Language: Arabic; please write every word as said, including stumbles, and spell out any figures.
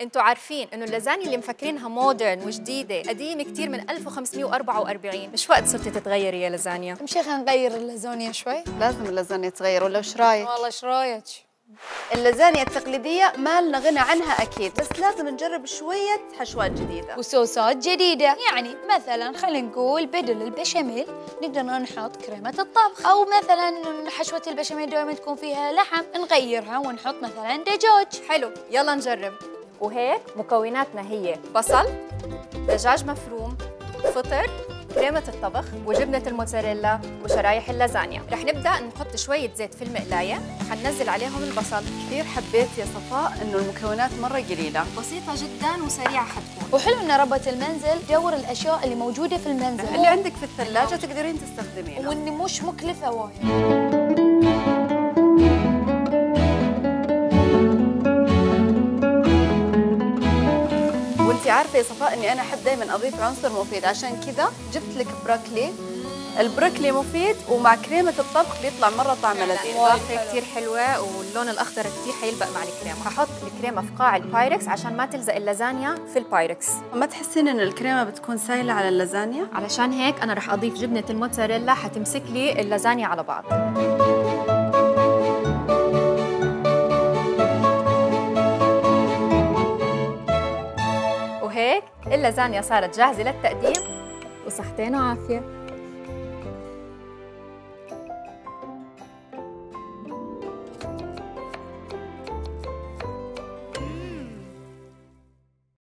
انتوا عارفين انه اللازانيا اللي مفكرينها مودرن وجديده قديمه كثير من ألف وخمسمئة وأربعة وأربعين. مش وقت صرتي تتغيري يا لازانيا؟ مش خلينا نغير اللازانيا شوي؟ لازم اللازانيا تتغير ولا ايش رايك؟ والله ايش رايك؟ اللازانيا التقليديه ما لنا غنى عنها اكيد، بس لازم نجرب شويه حشوات جديده وصوصات جديده. يعني مثلا خلينا نقول بدل البشاميل نقدر نحط كريمه الطبخ، او مثلا حشوه البشاميل دائما تكون فيها لحم نغيرها ونحط مثلا دجاج. حلو، يلا نجرب. وهيك مكوناتنا هي بصل، دجاج مفروم، فطر، كريمة الطبخ، وجبنة الموتزاريلا، وشرايح اللازانيا. رح نبدأ نحط شوية زيت في المقلاية، حننزل عليهم البصل. كثير حبيت يا صفاء إنه المكونات مرة قليلة، بسيطة جدا وسريعة حتكون. وحلو إن ربة المنزل دور الأشياء اللي موجودة في المنزل، اللي عندك في الثلاجة تقدرين تستخدمينها، وإني مش مكلفة وايد. انت عارفه يا صفاء اني انا احب دائما اضيف عنصر مفيد، عشان كذا جبت لك بروكلي. البروكلي مفيد ومع كريمه الطبخ بيطلع مره طعمه لذيذ، اضافه كثير حلوه واللون الاخضر كثير حيلبق مع الكريمه. ححط الكريمه في قاع البايركس عشان ما تلزق اللازانيا في البايركس. ما تحسين ان الكريمه بتكون سايله على اللازانيا؟ علشان هيك انا رح اضيف جبنه الموتزاريلا، حتمسك لي اللازانيا على بعض. اللازانيا صارت جاهزة للتقديم، وصحتين وعافية.